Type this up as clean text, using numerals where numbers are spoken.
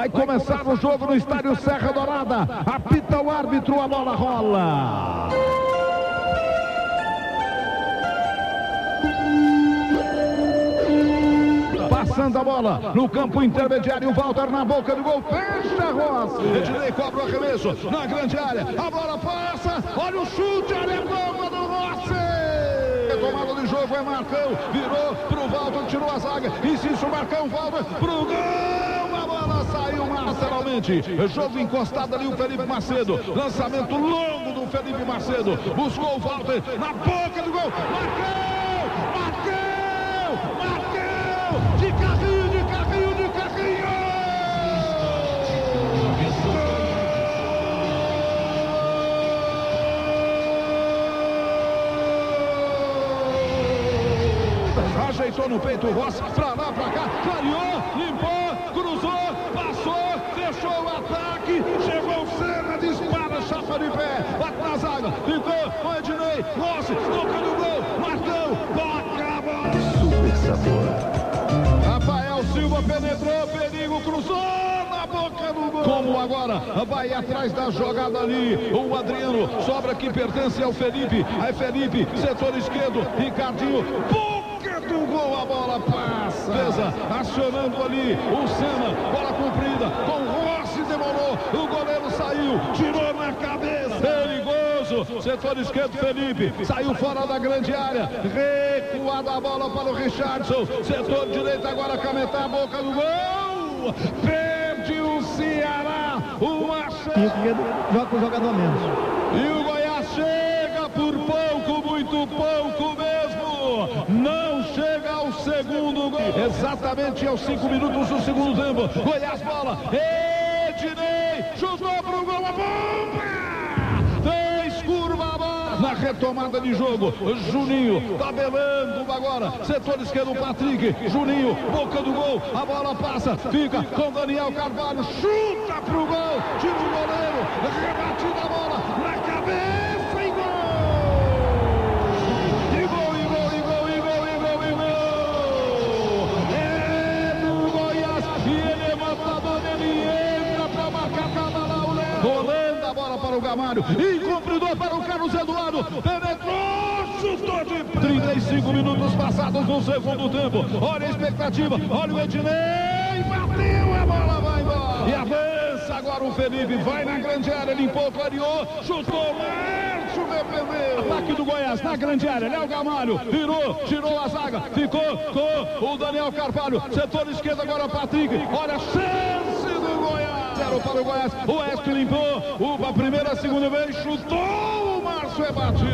Vai começar o jogo no estádio Serra Dourada. Apita o árbitro, a bola rola. Passando a bola no campo intermediário, o Walter na boca do gol, fecha Rossi. Ednei cobra o arremesso na grande área, a bola passa, olha o chute, olha a bomba do Rossi. Retomada de jogo é Marcão, virou pro Walter, tirou a zaga, insiste o Marcão, Walter pro gol. Lateralmente, jogo encostado ali o Felipe Macedo, lançamento longo do Felipe Macedo, buscou o Walter na boca do gol, marcou, de carrinho, gol! Ajeitou no peito o Rossi, pra lá, pra cá, clareou, limpou, cruzou, passou, fechou o ataque, chegou o Senna, dispara, chapa de pé, bate na zaga, ficou, foi Ednei, Rossi, toca no gol, Marcão, toca a bola. Super sabor. Rafael Silva penetrou, perigo, cruzou. Boca do gol. Como agora vai atrás da jogada ali o Adriano, sobra que pertence ao Felipe, aí Felipe, setor esquerdo, Ricardinho, boca do gol, a bola passa, beleza, acionando ali o Senna, bola comprida, com o Rossi, demorou, o goleiro saiu, tirou na cabeça, perigoso, setor esquerdo Felipe, saiu fora da grande área, recuada a bola para o Richardson, setor direito agora Cametá, boca do gol, Ceará, uma chance. Joga com o jogador menos. E o Goiás chega por pouco, muito pouco mesmo. Não chega ao segundo gol. Exatamente aos 5 minutos do segundo tempo. Goiás bola. Ednei chutou para o gol, a bomba! Fez curva a bola. Na retomada de jogo, Juninho tabelando agora. Setor esquerdo, Patrick, Juninho, boca do gol, a bola passa, fica com Daniel Carvalho, chuta pro gol, tira o goleiro, rebatida a bola, na cabeça e gol! E gol! É do Goiás, e ele levanta a bola, ele entra pra marcar, tava lá o Léo, rolando a bola para o Gamário, e cumpridor para o Carlos Eduardo, penetrou! 35 minutos passados no segundo tempo. Olha a expectativa, olha o Ednei, bateu, a bola vai embora. E avança agora o Felipe, vai na grande área, limpou, clareou, chutou, Márcio defendeu. Ataque do Goiás na grande área, Léo Gamalho, virou, tirou a zaga, ficou com o Daniel Carvalho, setor esquerdo agora Patrick, olha a chance do Goiás. 0 para o Goiás, o Oeste limpou, a primeira, a segunda vez, chutou, o Márcio é batido.